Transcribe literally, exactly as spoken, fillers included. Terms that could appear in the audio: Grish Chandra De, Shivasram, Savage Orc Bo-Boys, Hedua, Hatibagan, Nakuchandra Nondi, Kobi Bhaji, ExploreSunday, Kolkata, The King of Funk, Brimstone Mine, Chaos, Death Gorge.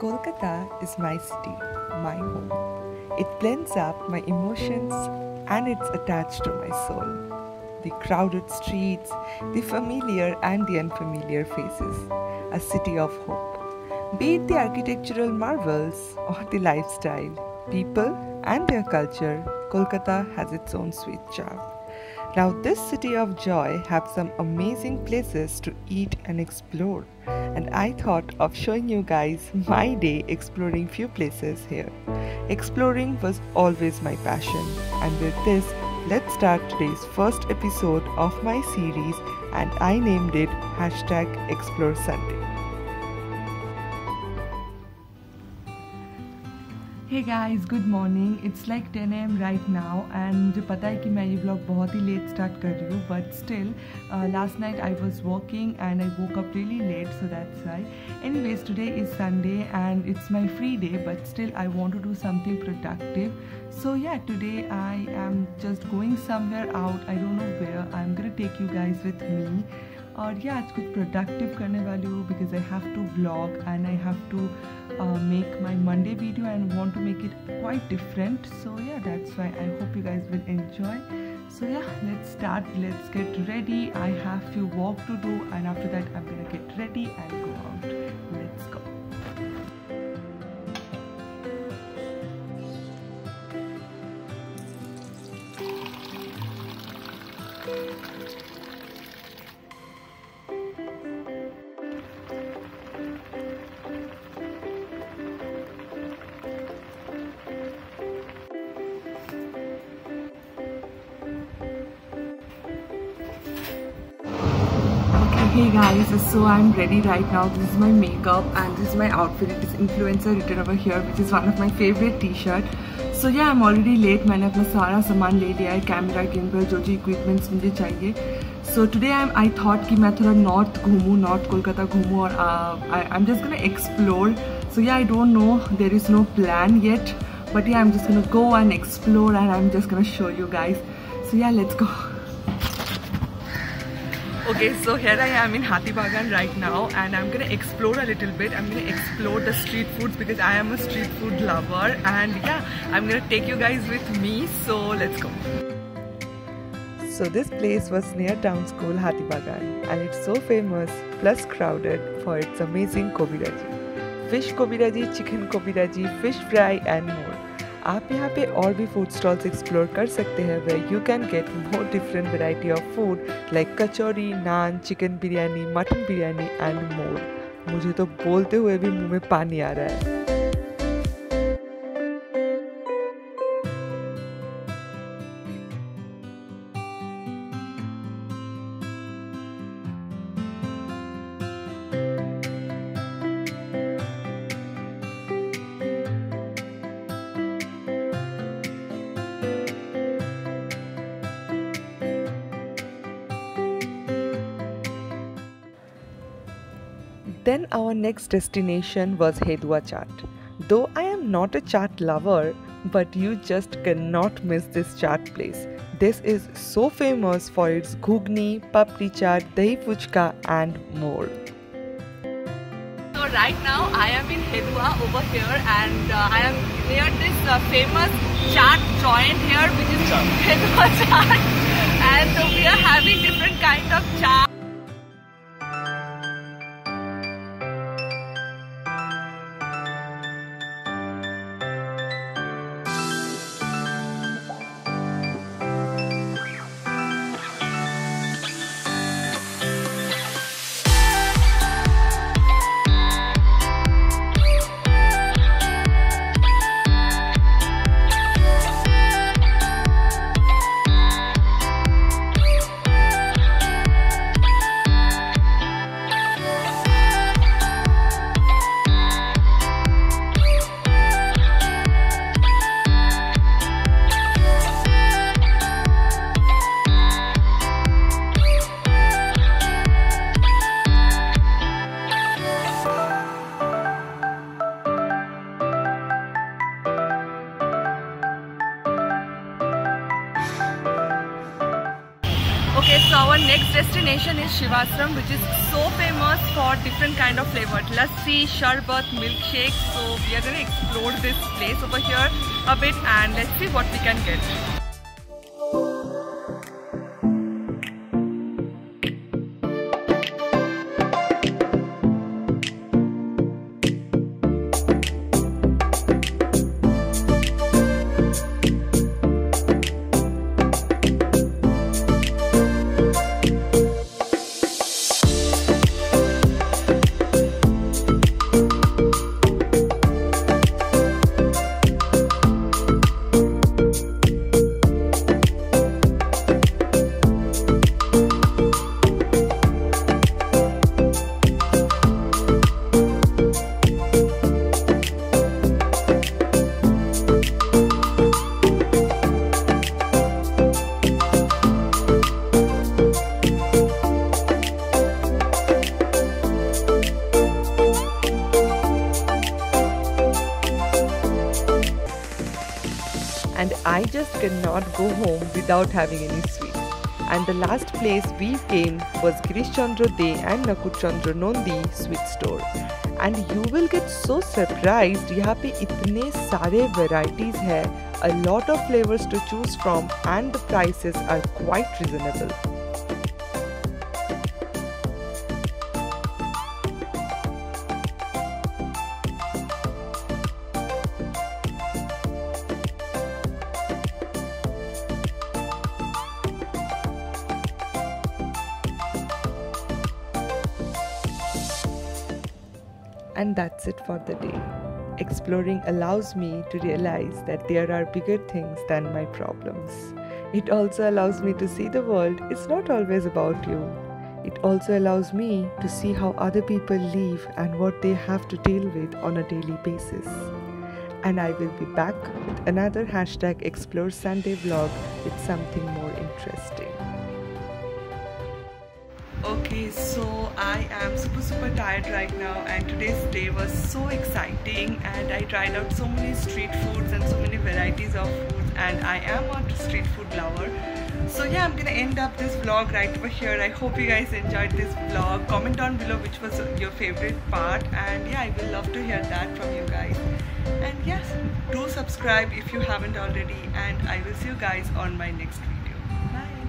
Kolkata is my city, my home. It blends up my emotions and it's attached to my soul. The crowded streets, the familiar and the unfamiliar faces. A city of hope. Be it the architectural marvels or the lifestyle, people and their culture, Kolkata has its own sweet charm. Now this city of joy has some amazing places to eat and explore. And I thought of showing you guys my day exploring few places here. Exploring was always my passion, and with this, let's start today's first episode of my series, and I named it hashtag ExploreSunday. Hey guys, good morning. It's like ten A M right now, and मुझे पता है कि मैं ये vlog बहुत ही late start कर रही हूँ, but still, uh, last night I was working and I woke up really late, so that's why. Anyways, today is Sunday and it's my free day, but still I want to do something productive. So yeah, today I am just going somewhere out. I don't know where. I'm gonna take you guys with me. और या आज कुछ productive करने वाली हूँ because I have to vlog and I have to make my Monday video and want to make it quite different so yeah that's why I hope you guys will enjoy so yeah let's start let's get ready I have few walk to do and after that I am gonna get ready and go out let's go Hey guys, so I'm ready right now. This is my makeup and this is my outfit. It is influencer written over here, which is one of my favorite t-shirt. So yeah, I'm already late. मैंने अपना सारा सामान ले लिया है, camera, gimbal, जो जो equipments मुझे चाहिए. So today I'm, I thought कि मैं थोड़ा north घूमूँ, north कोलकाता घूमूँ और uh, I, I'm just gonna explore. So yeah, I don't know. There is no plan yet, but yeah, I'm just gonna go and explore and I'm just gonna show you guys. So yeah, let's go. Okay, so here I am in Hatibagan right now and I'm gonna explore a little bit. I'm gonna explore the street foods because I am a street food lover and yeah, I'm gonna take you guys with me, so let's go. So this place was near town school Hatibagan and it's so famous plus crowded for its amazing Kobi Bhaji. Fish Kobi Bhaji, chicken Kobi Bhaji, fish fry and more. आप यहाँ पे और भी food stalls explore कर सकते हैं where you can get more different variety of food like kachori naan chicken biryani mutton biryani and more मुझे तो बोलते हुए भी मुंह में पानी आ रहा है Then our next destination was Hedua chaat. Though I am not a chaat lover, but you just cannot miss this chaat place. This is so famous for its ghugni, papdi chaat, dahi puchka and more. So right now I am in Hedua over here and uh, I am near this uh, famous chaat joint here which is chaat. Hedua chaat and so we are having different kinds of chaat. next destination is Shivasram, which is so famous for different kind of flavored lassi, sharbat, milkshakes. So we are going to explore this place over here a bit and let's see what we can get. And I just cannot go home without having any sweets. And the last place we came was Grish Chandra De and Nakuchandra Nondi sweet store. And you will get so surprised. यहाँ पे इतने सारे varieties है, a lot of flavors to choose from, and the prices are quite reasonable. And that's it for the day. Exploring allows me to realize that there are bigger things than my problems. It also allows me to see the world is not always about you. It also allows me to see how other people live and what they have to deal with on a daily basis. And I will be back with another hashtag ExploreSunday vlog with something more interesting. Okay, so I am super super tired right now, and today's day was so exciting, and I tried out so many street foods and so many varieties of foods, and I am a street food lover. So yeah, I'm gonna end up this vlog right over here. I hope you guys enjoyed this vlog. Comment down below which was your favorite part, and yeah, I will love to hear that from you guys. And yes, do subscribe if you haven't already, and I will see you guys on my next video. Bye!